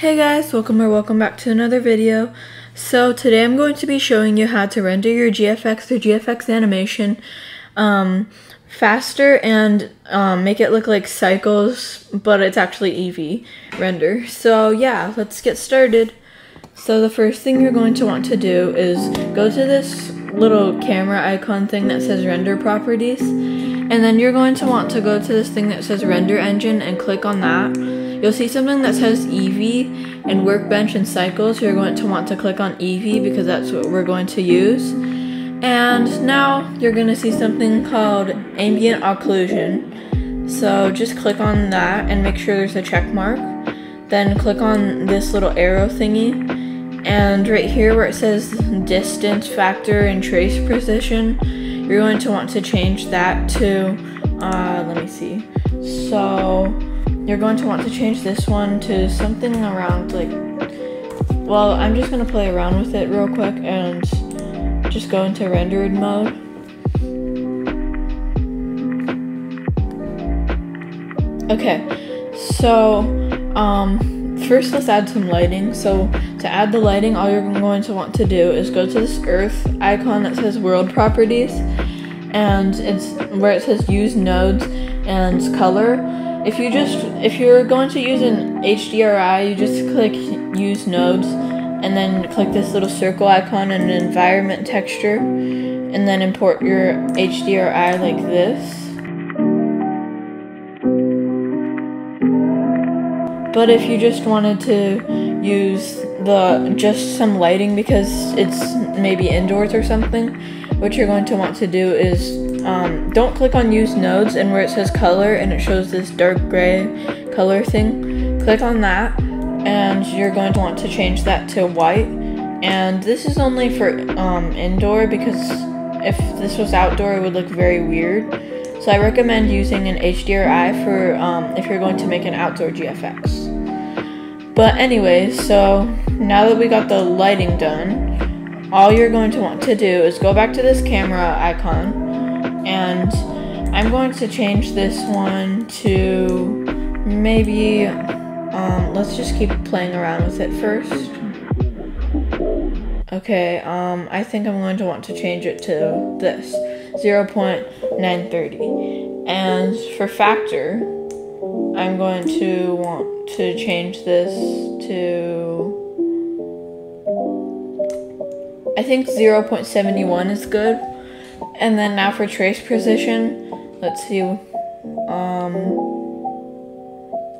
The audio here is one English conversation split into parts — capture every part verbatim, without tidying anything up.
Hey guys, welcome or welcome back to another video. So today I'm going to be showing you how to render your G F X or G F X animation um, faster and um, make it look like Cycles, but it's actually Eevee render. So yeah, let's get started. So the first thing you're going to want to do is go to this little camera icon thing that says render properties, and then you're going to want to go to this thing that says render engine and click on that. You'll see something that says Eevee and Workbench and Cycles. You're going to want to click on Eevee because that's what we're going to use. And now you're going to see something called Ambient Occlusion. So just click on that and make sure there's a check mark. Then click on this little arrow thingy. And right here where it says Distance Factor and Trace Precision, you're going to want to change that to, uh, let me see. So you're going to want to change this one to something around like, well, I'm just going to play around with it real quick and just go into rendered mode. Okay, so um, first let's add some lighting. So to add the lighting, all you're going to want to do is go to this earth icon that says world properties, and it's where it says use nodes and color. If you just, if you're going to use an H D R I, you just click use nodes and then click this little circle icon and environment texture and then import your H D R I like this. But if you just wanted to use the, just some lighting because it's maybe indoors or something, what you're going to want to do is Um, don't click on use nodes, and where it says color and it shows this dark gray color thing, click on that and you're going to want to change that to white. And this is only for um, indoor, because if this was outdoor it would look very weird. So I recommend using an H D R I for um, if you're going to make an outdoor G F X. But anyway, so now that we got the lighting done, all you're going to want to do is go back to this camera icon. And I'm going to change this one to maybe, um, let's just keep playing around with it first. Okay, um, I think I'm going to want to change it to this, zero point nine three zero. And for factor, I'm going to want to change this to, I think zero point seven one is good. And then now for trace precision, let's see, um,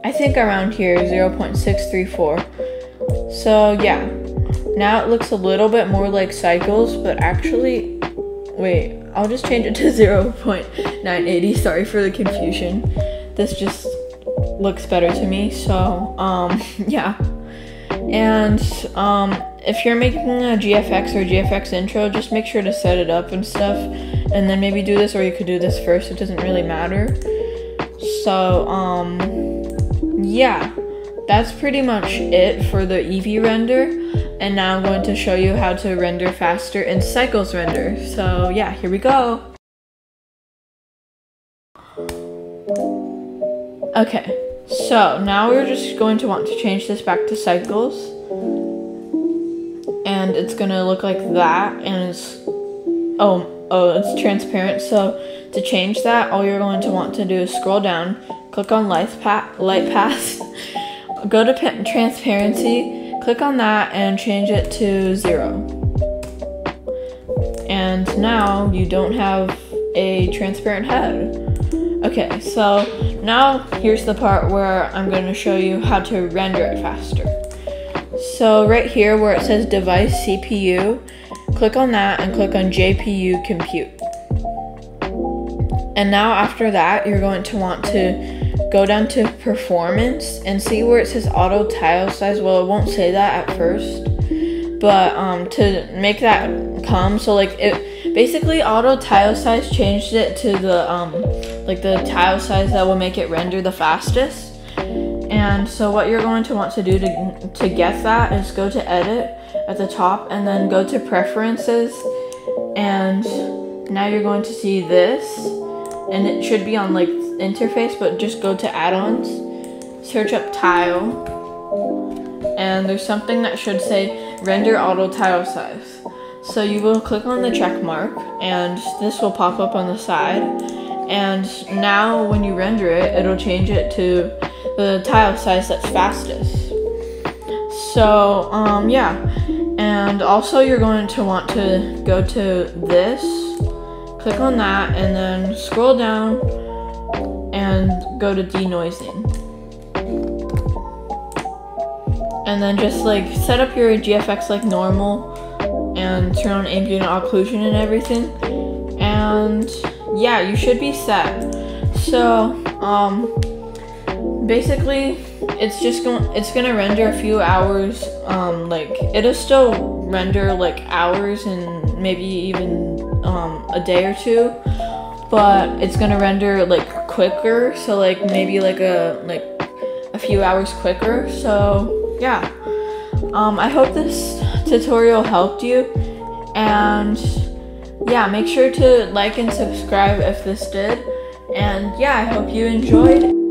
I think around here, zero point six three four. So yeah, now it looks a little bit more like Cycles, but actually, wait, I'll just change it to zero point nine eight zero, sorry for the confusion. This just looks better to me, so um, yeah. And um, if you're making a G F X or G F X intro, just make sure to set it up and stuff, and then maybe do this, or you could do this first, it doesn't really matter. So um, yeah, that's pretty much it for the Eevee render, and now I'm going to show you how to render faster in Cycles render. So yeah, here we go. Okay. So now we're just going to want to change this back to Cycles, and it's gonna look like that, and it's oh oh it's transparent. So to change that, all you're going to want to do is scroll down, click on light path, light path, go to transparency, click on that, and change it to zero. And now you don't have a transparent head. Okay, so now here's the part where I'm going to show you how to render it faster. So right here where it says device C P U, click on that and click on J P U compute. And now after that, you're going to want to go down to performance and see where it says auto tile size. Well, it won't say that at first, but um, to make that come, so like it basically auto tile size changed it to the um, like the tile size that will make it render the fastest. And so what you're going to want to do to, to get that is go to edit at the top and then go to preferences, and now you're going to see this, and it should be on like interface, but just go to add-ons, search up tile, and there's something that should say render auto title size. So you will click on the check mark and this will pop up on the side, and now when you render it, it'll change it to the tile size that's fastest. So um, yeah, and also you're going to want to go to this, click on that, and then scroll down and go to denoising. And then just like set up your G F X like normal and turn on ambient occlusion and everything, and yeah, you should be set. So um basically it's just going it's gonna render a few hours, um like it'll still render like hours and maybe even um a day or two, but it's gonna render like quicker, so like maybe like a like a few hours quicker. So yeah, um I hope this tutorial helped you, and yeah, make sure to like and subscribe if this did, and yeah, I hope you enjoyed.